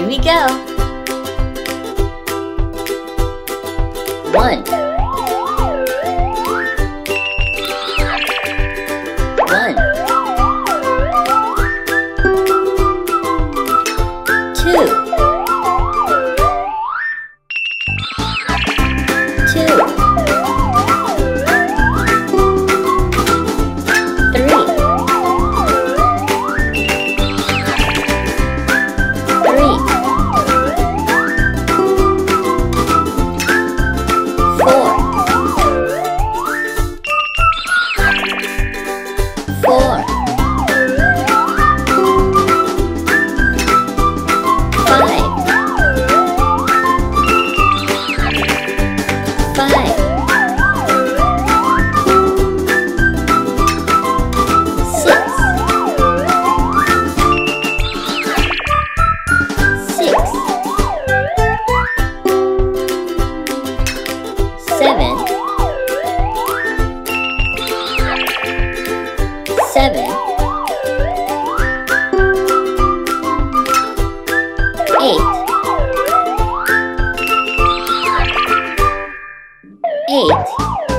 Here we go. 7, 8, 8.